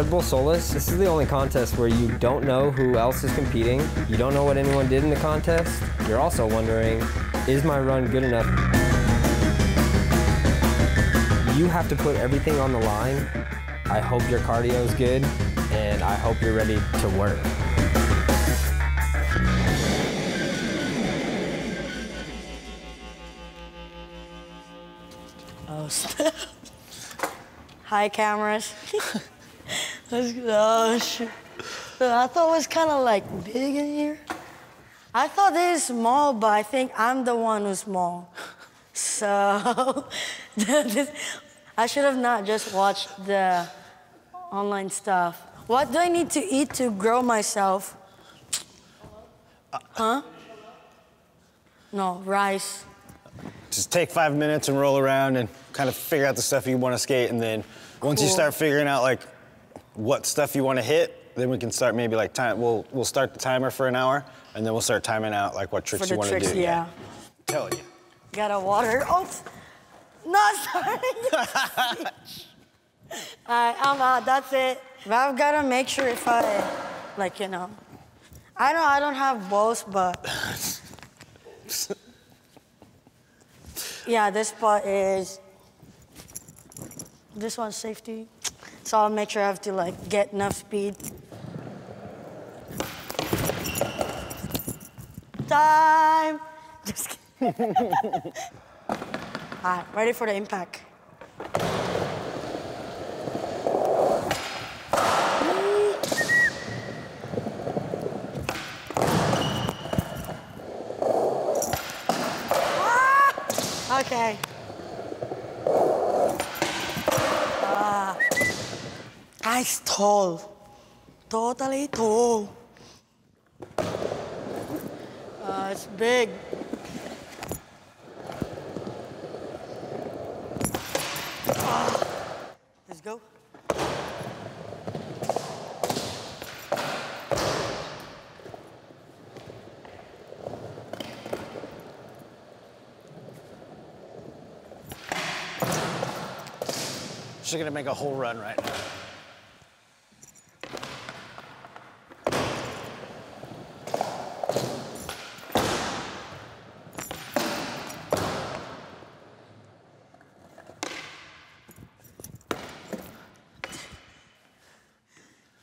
Red Bull Solus, this is the only contest where you don't know who else is competing, you don't know what anyone did in the contest, you're also wondering, is my run good enough? You have to put everything on the line. I hope your cardio is good, and I hope you're ready to work. Oh, snap. Hi, cameras. Let's go. Oh, shoot. I thought it was kind of like big in here. I thought this is small, but I think I'm the one who's small. So I should have not just watched the online stuff. What do I need to eat to grow myself? Huh? No, rice. Just take 5 minutes and roll around and kind of figure out the stuff you want to skate, and then once you start figuring out like what stuff you want to hit, then we can start maybe like time. We'll start the timer for an hour, and then we'll start timing out like what tricks you want to do. Yeah. I'm telling you. Got a water. Oh, not starting. All right, I'm out. That's it. But I've got to make sure if I, like, you know, I don't have balls, but. Yeah, this part is, this one's safety. So I'll make sure I have to like get enough speed. Time! Just kidding. All right, ready for the impact. Okay. Ice tall. Totally tall. It's big. Let's go. She's gonna make a whole run right now.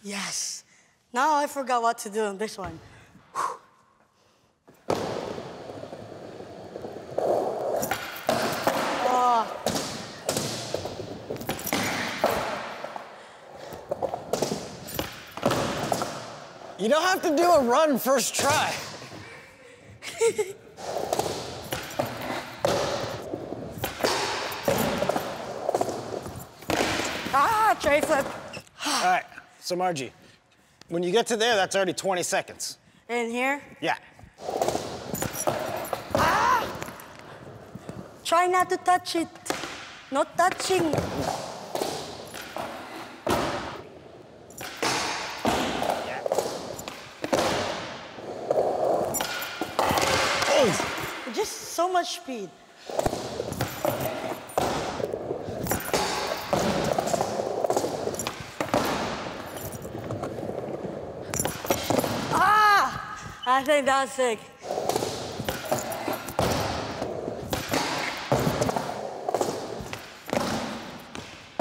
Yes. Now I forgot what to do on this one. You don't have to do a run first try. Tray flip. All right, so Margie, when you get to there, that's already 20 seconds. In here? Yeah. Try not to touch it. No touching. So much speed. I think that's sick.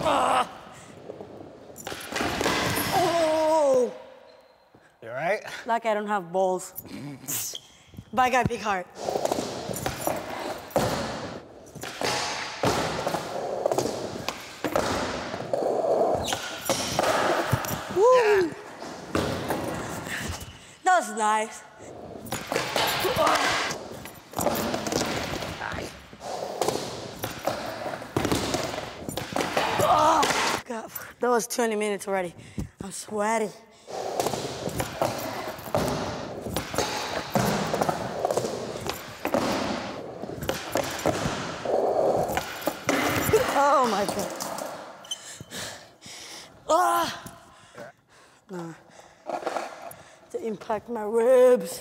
Oh! You all right? Like I don't have balls. But I got a big heart. That was nice. Oh, God. That was 20 minutes already. I'm sweaty. Oh my God. No. To impact my ribs.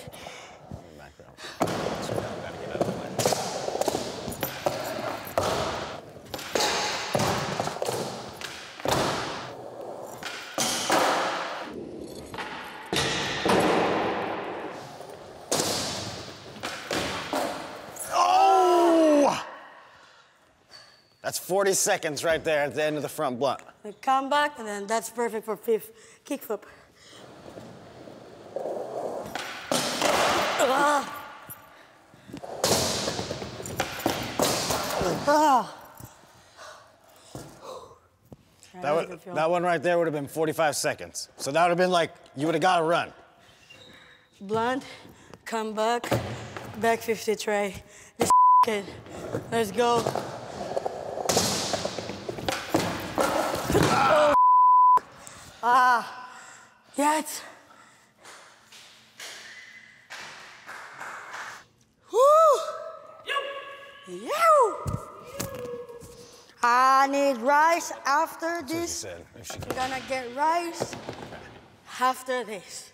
40 seconds right there at the end of the front blunt. Come back, and then that's perfect for fifth kick flip. That one right there would have been 45 seconds. So that would have been like, you would have got to run. Blunt, come back, back 50 tray. This kid, let's go. Ah, oh, yes. Woo. Yo. Yo. I need rice after this. That's what she said. I'm gonna get rice after this.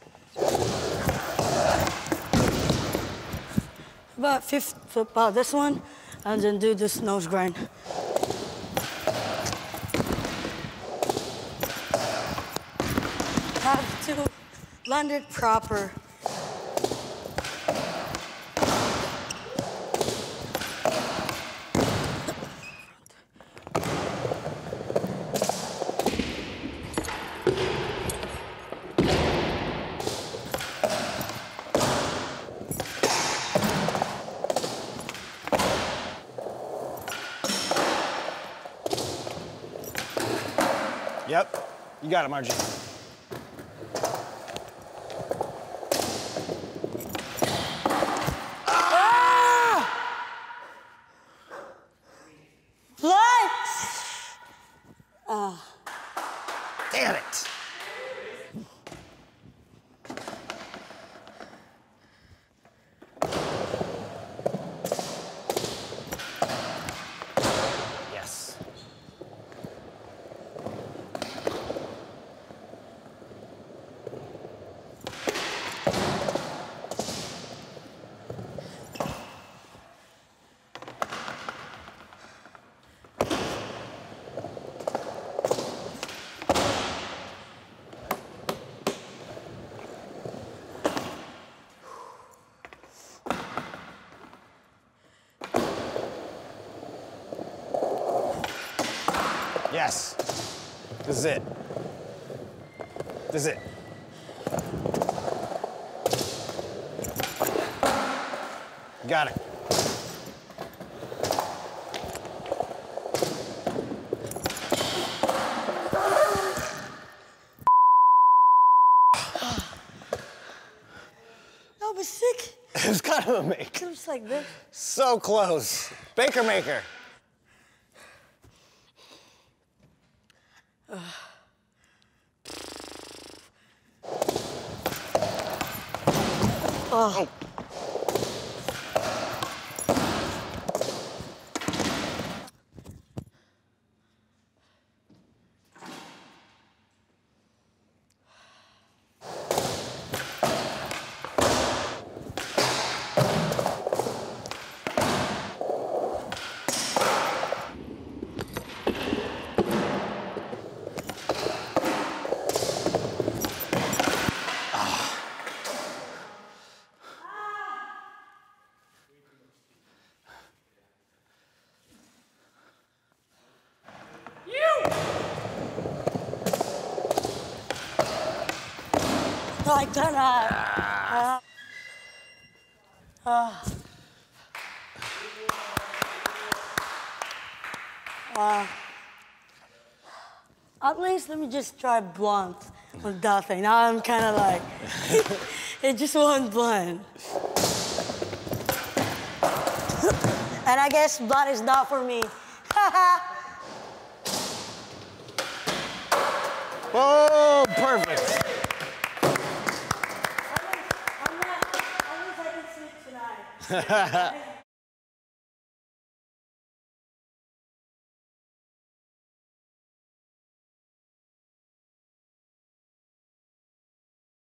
About fifth flip out this one, and then do this nose grind. Have to land it proper. Yep, you got it, Margie. Ah! What? Ah. Damn it. Yes, this is it. This is it. Got it. That was sick. It was kind of a make. It was like this. So close. Baker maker. Oh. Like that. At least let me just try blunt with that thing. Now I'm kind of like, it just wasn't blunt. And I guess blunt is not for me. Oh, perfect. Ha ha ha.